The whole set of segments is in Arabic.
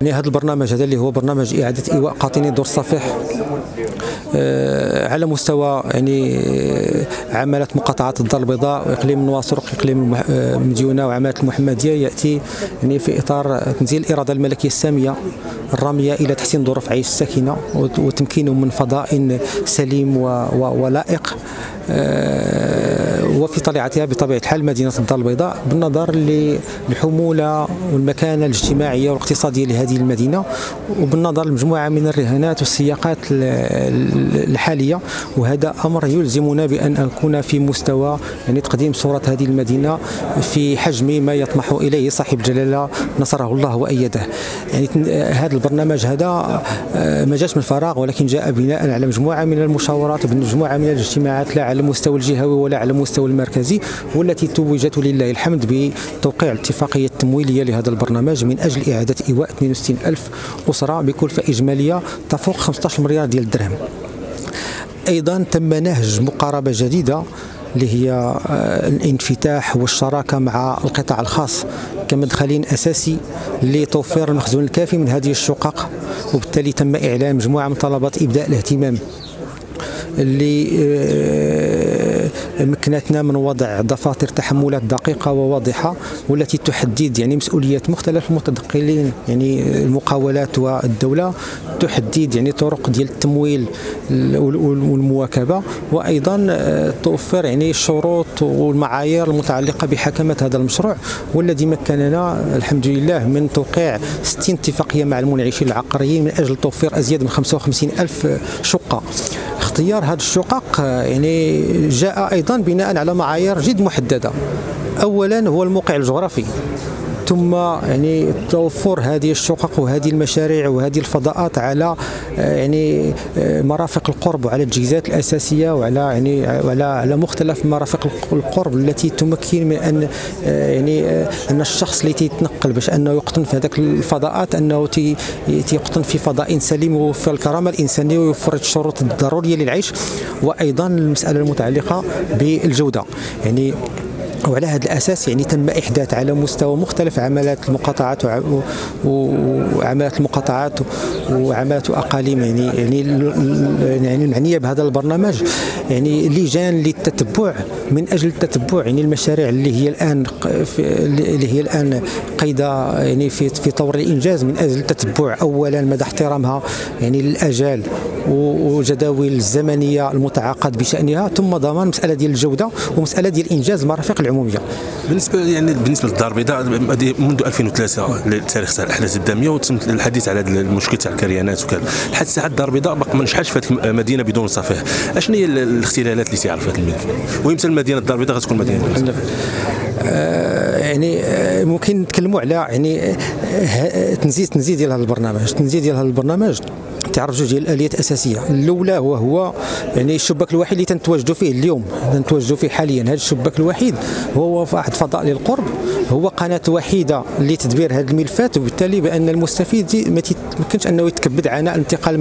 يعني هذا البرنامج هذا اللي هو برنامج إعادة إيواء قاطني دور الصفيح على مستوى يعني عمالة مقاطعة الدار البيضاء وإقليم نواصرق إقليم مديونة وعمالة المحمدية، يأتي يعني في إطار تنزيل الإرادة الملكية السامية الرامية إلى تحسين ظروف عيش الساكنة وتمكينهم من فضاء سليم ولائق وفي طليعتها بطبيعة الحال مدينة الدار البيضاء، بالنظر للحمولة والمكانة الاجتماعية والاقتصادية لهذه المدينة، وبالنظر لمجموعة من الرهانات والسياقات الحالية. وهذا أمر يلزمنا بأن نكون في مستوى يعني تقديم صورة هذه المدينة في حجم ما يطمح إليه صاحب الجلالة نصره الله وأيده. يعني هذا البرنامج هذا ما جاش من فراغ، ولكن جاء بناء على مجموعة من المشاورات ومجموعة من الاجتماعات لا على المستوى الجهوي ولا على المستوى المركزي، والتي توجت لله الحمد بتوقيع الاتفاقية التمويلية لهذا البرنامج من أجل إعادة إيواء 62000 أسرة بكلفة إجمالية تفوق 15 مليار ديال الدرهم. أيضا تم نهج مقاربة جديدة اللي هي الانفتاح والشراكة مع القطاع الخاص كمدخل أساسي لتوفير المخزون الكافي من هذه الشقق، وبالتالي تم إعلان مجموعة من طلبات إبداء الاهتمام اللي مكنتنا من وضع دفاتر تحملات دقيقة وواضحة، والتي تحدد يعني مسؤوليات مختلف المتدخلين يعني المقاولات والدولة، تحدد يعني طرق ديال التمويل والمواكبة، وأيضا توفر يعني الشروط والمعايير المتعلقة بحكمة هذا المشروع، والذي مكننا الحمد لله من توقيع 60 اتفاقية مع المنعشين العقاريين من أجل توفير أزيد من 55000 شقة. اختيار هذه الشقق يعني جاء أيضا بناء على معايير جد محددة. أولا هو الموقع الجغرافي، ثم يعني توفر هذه الشقق وهذه المشاريع وهذه الفضاءات على يعني مرافق القرب وعلى التجهيزات الأساسية وعلى يعني على مختلف مرافق القرب التي تمكن من أن يعني أن الشخص اللي تيتنقل باش أنه يقطن في هذاك الفضاءات أنه تيقطن في فضاء سليم ويوفر الكرامة الإنسانية ويوفر الشروط الضرورية للعيش. وأيضا المسألة المتعلقة بالجودة، يعني وعلى هذا الأساس يعني تم إحداث على مستوى مختلف عمالات المقاطعات وعمالات أقاليم يعني المعنية بهذا البرنامج يعني لجان للتتبع من أجل التتبع يعني المشاريع اللي هي الآن قيدة يعني في طور الإنجاز، من أجل التتبع أولا مدى احترامها يعني للآجال وجداول الزمنية المتعاقد بشأنها، ثم ضمان مسألة ديال الجودة ومسألة ديال إنجاز مرافق العمومية. بالنسبة للدار البيضاء منذ 2003 تاريخ الأحداث الدامية وتم الحديث على هذا المشكل تاع الكارينات وكذا، لحد الساعة الدار البيضاء باقي ما نجحتش في هذه المدينة بدون صفيح. أشنو هي الاختلالات اللي تيعرف في هذا الملف؟ ويمثل مدينة الدار البيضاء غتكون مدينة يعني ممكن نتكلموا على يعني تنزيل ديال هذا البرنامج. التنزيل ديال هذا البرنامج تعرف جوج ديال الاليات الاساسيه، الاولى وهو يعني الشباك الوحيد اللي تنتواجدوا فيه اليوم حاليا. هذا الشباك الوحيد هو واحد فضاء للقرب، هو قناه وحيده لتدبير هذه الملفات، وبالتالي بان المستفيد ما يمكنش انه يتكبد عناء الانتقال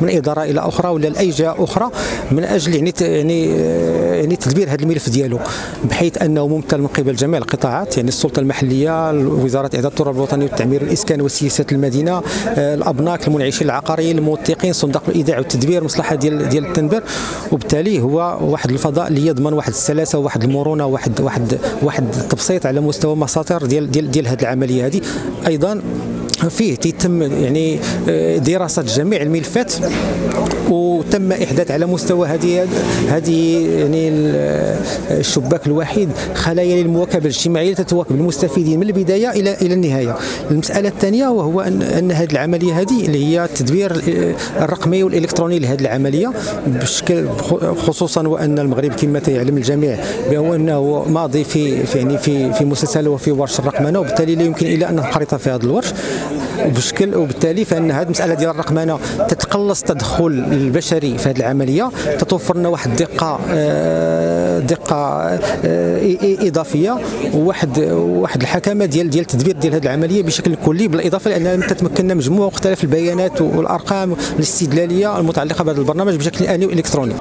من اداره الى اخرى ولا لاي جهه اخرى من اجل يعني تدبير هذا الملف ديالو، بحيث انه ممثل من قبل جميع القطاعات يعني السلطه المحليه، وزاره اعداد التراب الوطني والتعمير الاسكان وسياسات المدينه، الابناك، المنعشين العقاريين، الموثقين، صندوق الايداع والتدبير، مصلحه ديال التنبير. وبالتالي هو واحد الفضاء اللي يضمن واحد السلاسه وواحد المرونه واحد التبسيط على مستوى مساطر ديال هذه العمليه هذه. ايضا فيه تتم يعني دراسه جميع الملفات، وتم احداث على مستوى هذه يعني الشباك الوحيد خلايا للمواكبه الاجتماعيه لتتواكب المستفيدين من البدايه الى النهايه. المساله الثانيه وهو ان هذه العمليه هذه اللي هي التدبير الرقمي والالكتروني لهذه العمليه بشكل، خصوصا وان المغرب كما يعلم الجميع بانه ماضي في مسلسل وفي ورش الرقمنه، وبالتالي لا يمكن الا ان ننخرط في هذا الورش بشكل. وبالتالي فان هذه المساله ديال الرقمنه تتقلص التدخل البشري في هذه العمليه، تتوفر لنا واحد دقه اضافيه وواحد الحكمه ديال التدبير ديال هذه العمليه بشكل كلي، بالاضافه لاننا تتمكننا مجموعه مختلف البيانات والارقام الاستدلاليه المتعلقه بهذا البرنامج بشكل آني والكتروني.